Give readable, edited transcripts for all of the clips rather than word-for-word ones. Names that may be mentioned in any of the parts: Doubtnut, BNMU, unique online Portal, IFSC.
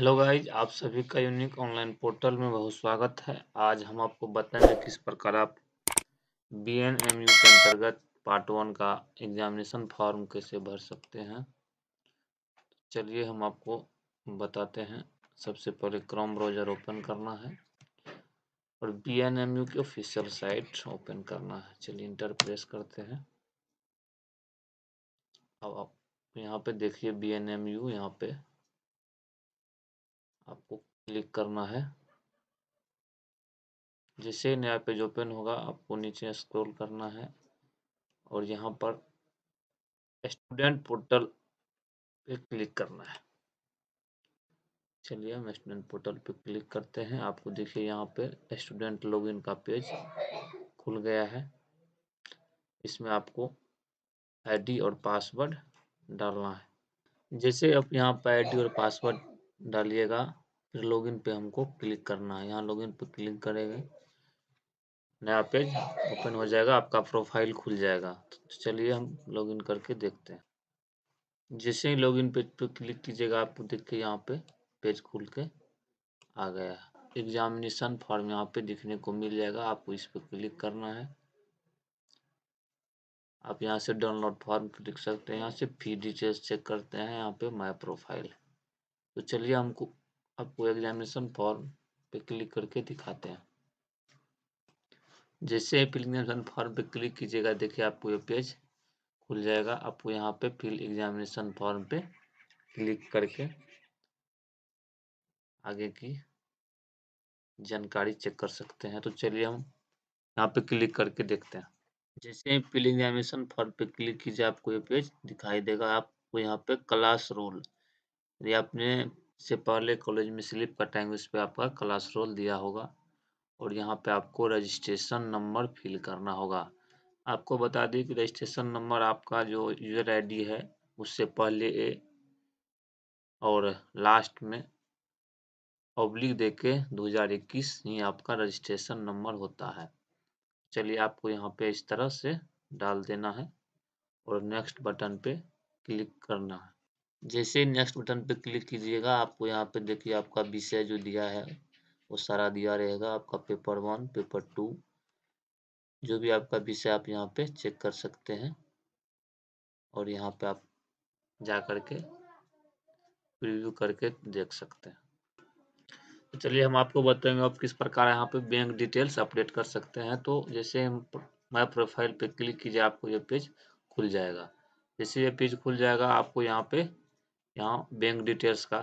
Hello guys, आप सभी का यूनिक ऑनलाइन पोर्टल में बहुत स्वागत है। आज हम आपको बताएंगे किस प्रकार आप BNMU के अंतर्गत पार्ट 1 का एग्जामिनेशन फॉर्म कैसे भर सकते हैं। चलिए हम आपको बताते हैं। सबसे पहले क्रोम ब्राउजर ओपन करना है और BNMU की ऑफिशियल साइट ओपन करना है। चलिए इंटर प्रेस करते हैं। अब आप यहाँ पे देखिए BNMU, यहाँ पे आपको क्लिक करना है। जैसे नया पेज ओपन होगा आपको नीचे स्क्रॉल करना है और यहाँ पर स्टूडेंट पोर्टल पे क्लिक करना है। चलिए हम स्टूडेंट पोर्टल पे क्लिक करते हैं। आपको देखिए यहाँ पे स्टूडेंट लॉगिन का पेज खुल गया है। इसमें आपको आईडी और पासवर्ड डालना है। जैसे आप यहाँ पर आईडी और पासवर्ड डालिएगा, फिर लॉगिन पे हमको क्लिक करना है। यहाँ लॉगिन पे क्लिक करेंगे, नया पेज ओपन हो जाएगा, आपका प्रोफाइल खुल जाएगा। तो चलिए हम लॉगिन करके देखते हैं। जैसे ही लॉगिन पेज पे क्लिक कीजिएगा आपको देखिए यहाँ पे पेज खुल के आ गया। एग्जामिनेशन फॉर्म यहाँ पे दिखने को मिल जाएगा, आपको इस पे क्लिक करना है। आप यहाँ से डाउनलोड फॉर्म लिख सकते हैं, यहाँ से फी डिटेल्स चेक करते हैं, यहाँ पे माई प्रोफाइल। तो चलिए हमको आपको एग्जामिनेशन फॉर्म पे क्लिक करके दिखाते हैं। जैसे एग्जामिनेशन फॉर्म पे क्लिक कीजिएगा देखिए आपको ये पेज खुल जाएगा। आपको यहाँ पे फिल एग्जामिनेशन फॉर्म पे क्लिक करके आगे की जानकारी चेक कर सकते हैं। तो चलिए हम यहाँ पे क्लिक करके देखते हैं। जैसे फिल एग्जामिनेशन फॉर्म पे क्लिक कीजिए आपको ये पेज दिखाई देगा। आपको यहाँ पे क्लास रोल, यदि आपने से पहले कॉलेज में स्लिप कटाएंगे उस पर आपका क्लास रोल दिया होगा और यहाँ पे आपको रजिस्ट्रेशन नंबर फिल करना होगा। आपको बता दें कि रजिस्ट्रेशन नंबर आपका जो यूज़र आईडी है उससे पहले ए और लास्ट में ऑब्लिक दे के 2021 ही आपका रजिस्ट्रेशन नंबर होता है। चलिए आपको यहाँ पे इस तरह से डाल देना है और नेक्स्ट बटन पे क्लिक करना है। जैसे नेक्स्ट बटन पे क्लिक कीजिएगा आपको यहाँ पे देखिए आपका विषय जो दिया है वो सारा दिया रहेगा। आपका पेपर 1, पेपर 2 जो भी आपका विषय आप यहाँ पे चेक कर सकते हैं और यहाँ पे आप जा करके प्रीव्यू करके देख सकते हैं। तो चलिए हम आपको बताएंगे आप किस प्रकार यहाँ पे बैंक डिटेल्स अपडेट कर सकते हैं। तो जैसे हम माय प्रोफाइल पे क्लिक कीजिए आपको ये पेज खुल जाएगा। जैसे ये पेज खुल जाएगा आपको यहाँ पे बैंक डिटेल्स का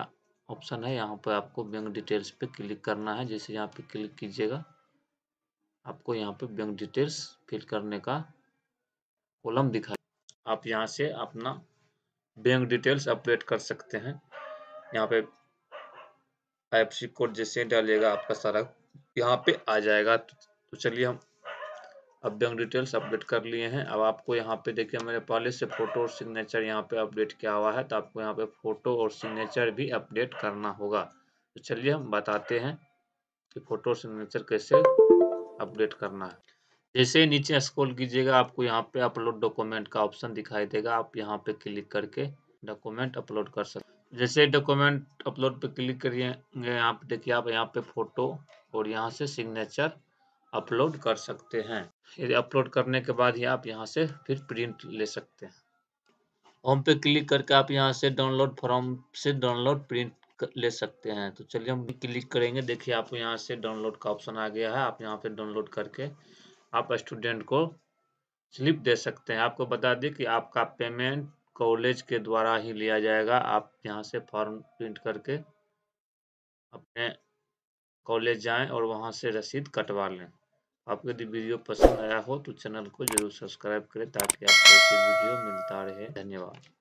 ऑप्शन है, यहाँ पे आपको बैंक डिटेल्स पे क्लिक करना है। जैसे यहाँ पे क्लिक कीजिएगा आपको यहाँ पे बैंक डिटेल्स फिल करने का कॉलम दिखा। आप यहाँ से अपना बैंक डिटेल्स अपडेट कर सकते हैं। यहाँ पे IFSC कोड जैसे डालिएगा आपका सारा यहाँ पे आ जाएगा। तो चलिए हम अब बैंक डिटेल्स अपडेट कर लिए हैं। अब आपको यहाँ पे देखिए मेरे पहले से फोटो और सिग्नेचर यहाँ पे अपडेट किया हुआ है, तो आपको यहाँ पे फोटो और सिग्नेचर भी अपडेट करना होगा। तो चलिए हम बताते हैं कि फोटो और सिग्नेचर कैसे अपडेट करना है। जैसे नीचे स्क्रॉल कीजिएगा आपको यहाँ पे अपलोड डॉक्यूमेंट का ऑप्शन दिखाई देगा। आप यहाँ पे क्लिक करके डॉक्यूमेंट अपलोड कर सकते। जैसे डॉक्यूमेंट अपलोड पे क्लिक करिएगा यहाँ पे देखिए आप यहाँ पे फोटो और यहाँ से सिग्नेचर अपलोड कर सकते हैं। यदि अपलोड करने के बाद ही आप यहाँ से फिर प्रिंट ले सकते हैं। होम पे क्लिक करके आप यहाँ से डाउनलोड फॉर्म से डाउनलोड प्रिंट ले सकते हैं। तो चलिए हम क्लिक करेंगे, देखिए आपको यहाँ से डाउनलोड का ऑप्शन आ गया है। आप यहाँ पे डाउनलोड करके आप स्टूडेंट को स्लिप दे सकते हैं। आपको बता दें कि आपका पेमेंट कॉलेज के द्वारा ही लिया जाएगा। आप यहाँ से फॉर्म प्रिंट करके अपने कॉलेज जाएं और वहाँ से रसीद कटवा लें। आपको यदि वीडियो पसंद आया हो तो चैनल को जरूर सब्सक्राइब करें ताकि आपको ऐसी वीडियो मिलता रहे। धन्यवाद।